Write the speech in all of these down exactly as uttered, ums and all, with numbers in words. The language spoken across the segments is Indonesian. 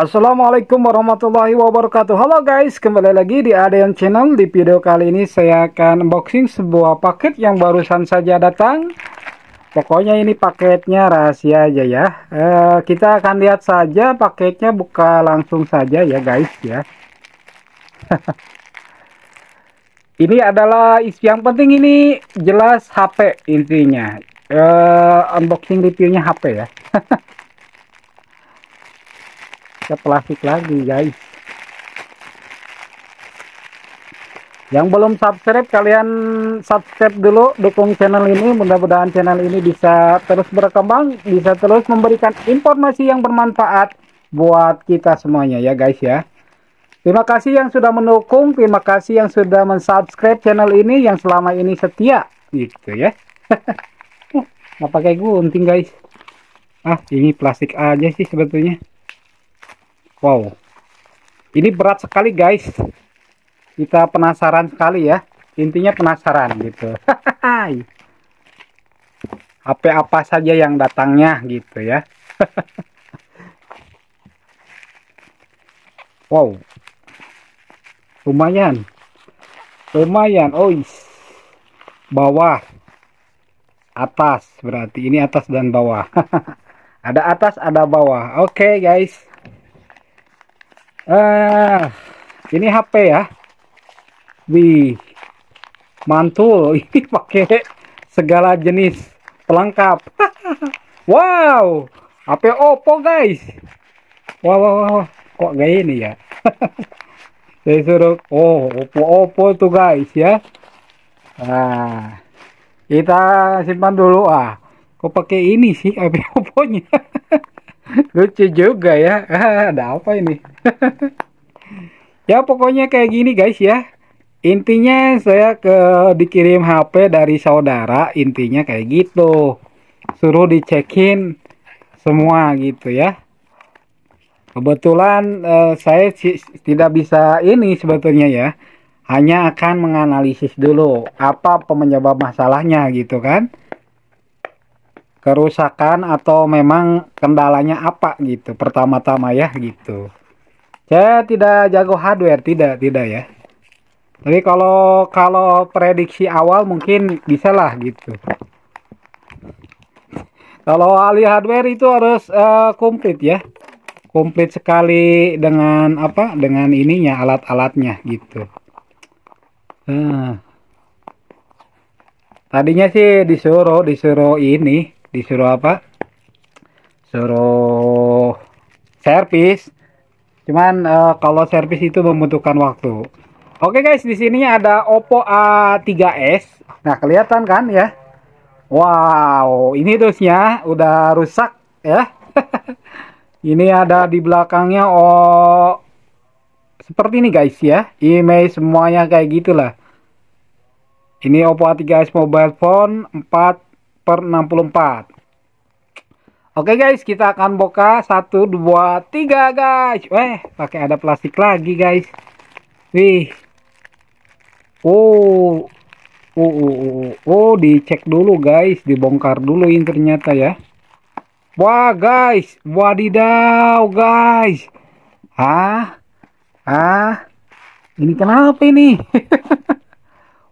Assalamualaikum warahmatullahi wabarakatuh. Halo guys, kembali lagi di A-DEON Channel. Di video kali ini saya akan unboxing sebuah paket yang barusan saja datang. Pokoknya ini paketnya rahasia aja ya. e, Kita akan lihat saja paketnya, buka langsung saja ya guys ya. Ini adalah isi yang penting, ini jelas H P intinya. e, Unboxing reviewnya H P ya. Plastik lagi guys. Yang belum subscribe, kalian subscribe dulu, dukung channel ini. Mudah-mudahan channel ini bisa terus berkembang, bisa terus memberikan informasi yang bermanfaat buat kita semuanya ya guys ya. Terima kasih yang sudah mendukung, terima kasih yang sudah mensubscribe channel ini, yang selama ini setia gitu ya. Nggak pakai gunting guys. Ah, ini plastik aja sih sebetulnya. Wow, ini berat sekali guys. Kita penasaran sekali ya. Intinya penasaran gitu. H P apa saja yang datangnya gitu ya. Wow, lumayan, lumayan. Oh, bawah, atas berarti ini atas dan bawah. Ada atas, ada bawah. Oke okay, guys. Eh, ini H P ya. Wih, mantul. Ini pakai segala jenis pelengkap. Wow, H P Oppo guys. Wow, wow, wow. Kok kayak ini ya. Saya suruh, oh Oppo Oppo tuh guys ya. Nah, kita simpan dulu. Ah, kok pakai ini sih H P Oppo-nya? Lucu juga ya. Ah, ada apa ini? Ya pokoknya kayak gini guys ya. Intinya saya ke dikirim H P dari saudara, intinya kayak gitu. Suruh dicekin semua gitu ya. Kebetulan eh, saya tidak bisa ini sebetulnya ya. Hanya akan menganalisis dulu apa penyebab masalahnya gitu kan. Kerusakan atau memang kendalanya apa gitu pertama-tama ya gitu. Saya tidak jago hardware, tidak tidak ya. Tapi kalau kalau prediksi awal mungkin bisa lah gitu. Kalau ahli hardware itu harus uh, komplit ya, komplit sekali dengan apa, dengan ininya, alat-alatnya gitu. Uh. Tadinya sih disuruh disuruh ini. Disuruh apa? Suruh servis. Cuman e, kalau servis itu membutuhkan waktu. Oke guys, di sini ada Oppo A tiga S. Nah, kelihatan kan ya? Wow, ini terusnya udah rusak ya. Ini ada di belakangnya, oh seperti ini guys ya. Image semuanya kayak gitulah. Ini Oppo A tiga S mobile phone empat per enam puluh empat. Oke guys, kita akan buka satu dua tiga guys. Weh, pakai ada plastik lagi guys. Wih. Oh. Oh, oh, oh, oh, dicek dulu guys, dibongkar dulu ini ternyata ya. Wah guys, wadidaw guys. Ah. Ah. Ini kenapa ini?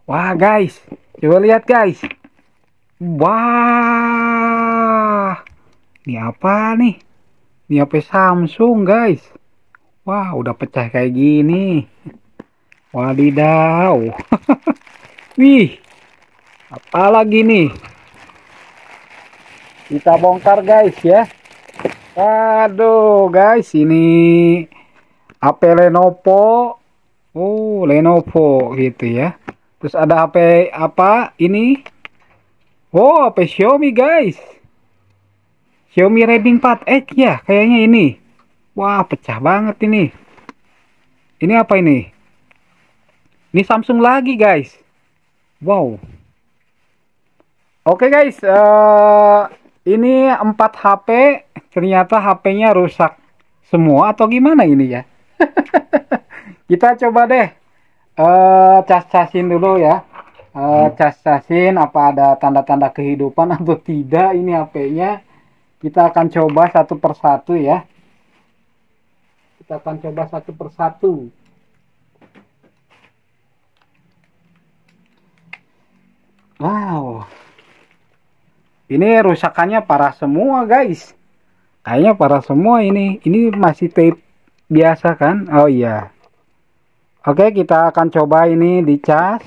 Wah guys, coba lihat guys. Wah, ini apa nih? Ini H P Samsung guys. Wah, udah pecah kayak gini. Wadidaw. Wih, apa lagi nih? Kita bongkar guys ya. Aduh guys, ini H P Lenovo. Oh, Lenovo gitu ya. Terus ada H P apa ini? Oh, H P Xiaomi guys. Xiaomi Redmi empat X ya kayaknya ini. Wah, pecah banget ini. Ini apa ini? Ini Samsung lagi guys. Wow. Oke guys, uh, ini empat H P. Ternyata H P-nya rusak semua atau gimana ini ya. Kita coba deh uh, cas-casin dulu ya. Uh, cas-casin apa ada tanda-tanda kehidupan atau tidak ini H P-nya. Kita akan coba satu persatu ya. Kita akan coba satu persatu. Wow, ini rusakannya parah semua, guys. Kayaknya parah semua ini. Ini masih tape biasa kan? Oh iya. Oke, kita akan coba ini dicas.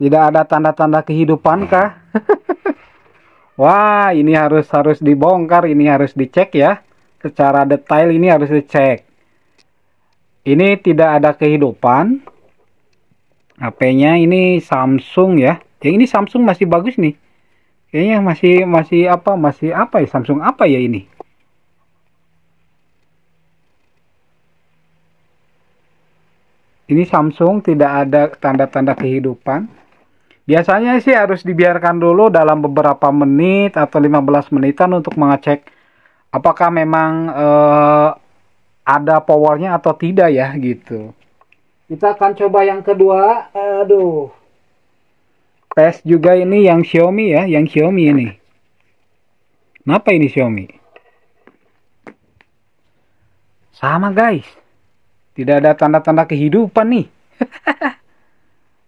Tidak ada tanda-tanda kehidupan kah? Wah, ini harus harus dibongkar. Ini harus dicek ya. Secara detail ini harus dicek. Ini tidak ada kehidupan. H P-nya ini Samsung ya. Yang ini Samsung masih bagus nih. Kayaknya masih masih apa? Masih apa ya Samsung apa ya ini? Ini Samsung tidak ada tanda-tanda kehidupan. Biasanya sih harus dibiarkan dulu dalam beberapa menit atau lima belas menitan untuk mengecek apakah memang eh, ada powernya atau tidak ya gitu. Kita akan coba yang kedua. Aduh. Tes juga ini yang Xiaomi ya. Yang Xiaomi ini. Kenapa ini Xiaomi? Sama guys. Tidak ada tanda-tanda kehidupan nih.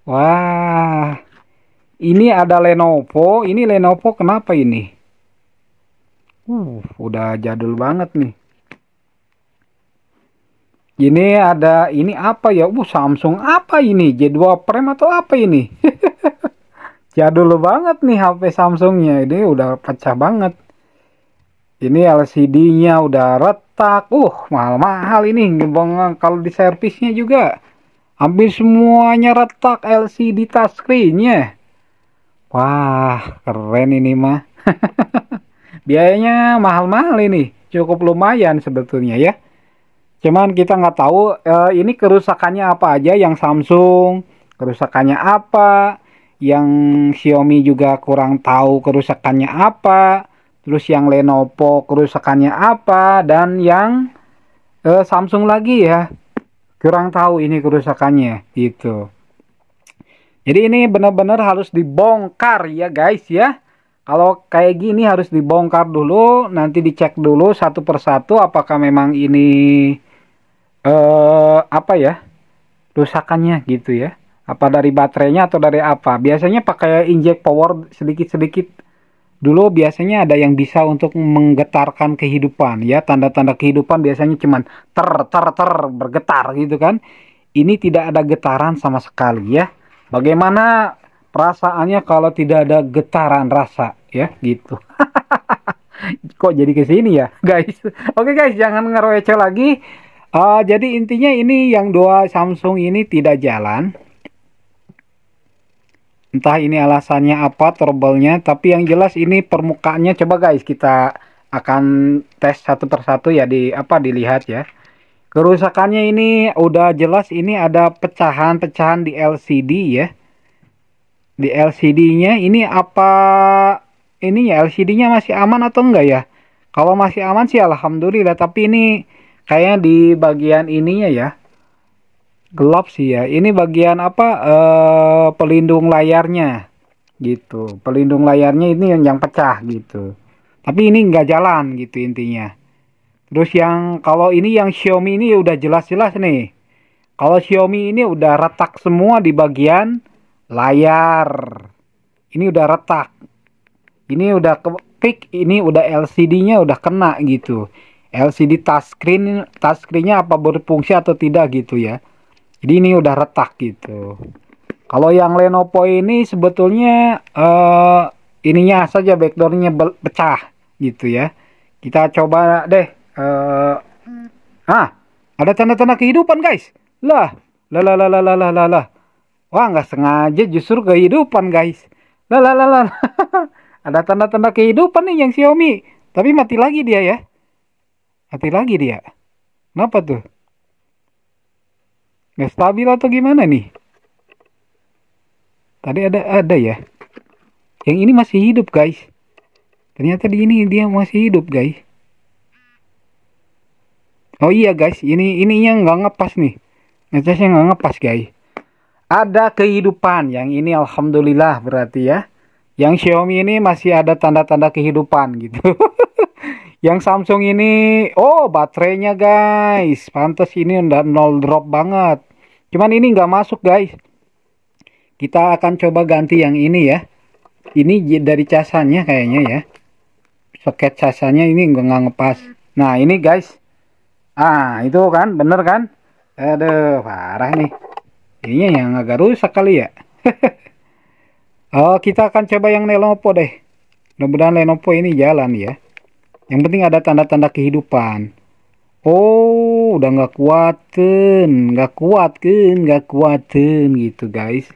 Wah. Ini ada Lenovo. Ini Lenovo kenapa ini? Uh, udah jadul banget nih. Ini ada, ini apa ya? Uh, Samsung apa ini? J dua Prime atau apa ini? Jadul banget nih H P Samsungnya. Ini udah pecah banget. Ini L C D-nya udah retak. Uh, mahal-mahal ini. Kalau di servisnya juga. Hampir semuanya retak L C D touchscreen-nya. Wah, keren ini mah. Biayanya mahal-mahal ini. Cukup lumayan sebetulnya ya. Cuman kita nggak tahu eh, ini kerusakannya apa aja yang Samsung, kerusakannya apa, yang Xiaomi juga kurang tahu kerusakannya apa, terus yang Lenovo kerusakannya apa, dan yang eh, Samsung lagi ya, kurang tahu ini kerusakannya gitu. Jadi ini benar-benar harus dibongkar ya guys ya. Kalau kayak gini harus dibongkar dulu, nanti dicek dulu satu persatu apakah memang ini eh apa ya rusakannya gitu ya, apa dari baterainya atau dari apa. Biasanya pakai inject power sedikit-sedikit dulu, biasanya ada yang bisa untuk menggetarkan kehidupan ya. Tanda-tanda kehidupan biasanya cuman ter ter ter bergetar gitu kan. Ini tidak ada getaran sama sekali ya. Bagaimana perasaannya kalau tidak ada getaran rasa ya gitu? Kok jadi kesini ya guys. Oke guys, jangan ngeroece lagi. Uh, jadi intinya ini yang dua Samsung ini tidak jalan. Entah ini alasannya apa, trouble-nya. Tapi yang jelas ini permukaannya. Coba guys, kita akan tes satu persatu ya, di apa dilihat ya. Kerusakannya ini udah jelas. Ini ada pecahan-pecahan di L C D ya. Di L C D-nya ini apa? Ini ya L C D-nya masih aman atau enggak ya? Kalau masih aman sih alhamdulillah. Tapi ini kayaknya di bagian ininya ya gelap sih ya. Ini bagian apa, eh, pelindung layarnya gitu. Pelindung layarnya ini yang, yang pecah gitu. Tapi ini nggak jalan gitu intinya. Terus yang kalau ini yang Xiaomi ini udah jelas-jelas nih. Kalau Xiaomi ini udah retak semua di bagian layar. Ini udah retak. Ini udah kepik. Ini udah L C D-nya udah kena gitu. L C D touchscreen, touchscreen-nya apa berfungsi atau tidak gitu ya. Jadi ini udah retak gitu. Kalau yang Lenovo ini sebetulnya uh, ininya saja backdoornya pecah gitu ya. Kita coba deh. Uh, ah, ada tanda-tanda kehidupan guys. Lah, lah, lah, lah, lah, lah, lah. Wah, nggak sengaja justru kehidupan guys. Lah, lah, lah, lah. Ada tanda-tanda kehidupan nih yang Xiaomi. Tapi mati lagi dia ya. Mati lagi dia. Kenapa tuh? Nggak stabil atau gimana nih? Tadi ada ada ya. Yang ini masih hidup guys. Ternyata di ini dia masih hidup guys. Oh iya guys, ini ininya nggak ngepas nih. Ngecasnya nggak ngepas guys. Ada kehidupan yang ini alhamdulillah berarti ya. Yang Xiaomi ini masih ada tanda-tanda kehidupan gitu. Yang Samsung ini, oh baterainya guys, pantas ini udah nol drop banget. Cuman ini nggak masuk guys. Kita akan coba ganti yang ini ya. Ini dari casannya kayaknya ya. Soket casannya ini nggak ngepas. Nah ini guys. Ah itu kan, bener kan? Aduh parah nih. Ini yang agak rusak kali ya. Oh kita akan coba yang Lenovo deh. Mudah-mudahan Lenovo ini jalan ya. Yang penting ada tanda-tanda kehidupan. Oh, udah nggak kuatin, nggak kuatin, nggak kuatin gitu guys.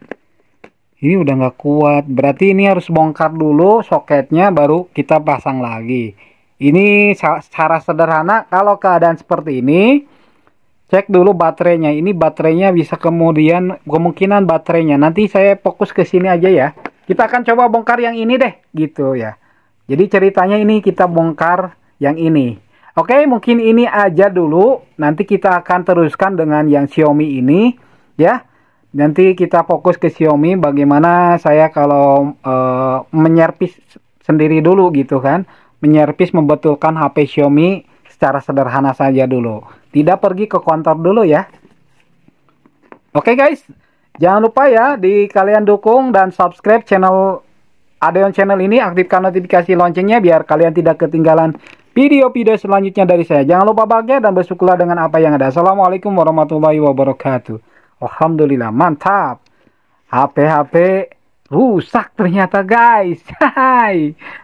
Ini udah nggak kuat. Berarti ini harus bongkar dulu soketnya, baru kita pasang lagi. Ini secara sederhana. Kalau keadaan seperti ini, cek dulu baterainya. Ini baterainya bisa kemudian kemungkinan baterainya. Nanti saya fokus ke sini aja ya. Kita akan coba bongkar yang ini deh, gitu ya. Jadi ceritanya ini kita bongkar yang ini. Oke, mungkin ini aja dulu. Nanti kita akan teruskan dengan yang Xiaomi ini ya. Nanti kita fokus ke Xiaomi bagaimana saya kalau e, menyervis sendiri dulu gitu kan. Menyervis membetulkan H P Xiaomi secara sederhana saja dulu. Tidak pergi ke kontor dulu ya. Oke guys, jangan lupa ya di kalian dukung dan subscribe channel A-DEON Channel ini, aktifkan notifikasi loncengnya biar kalian tidak ketinggalan video-video selanjutnya dari saya. Jangan lupa bahagia dan bersyukurlah dengan apa yang ada. Assalamualaikum warahmatullahi wabarakatuh. Alhamdulillah, mantap. H P H P rusak ternyata guys. Hai.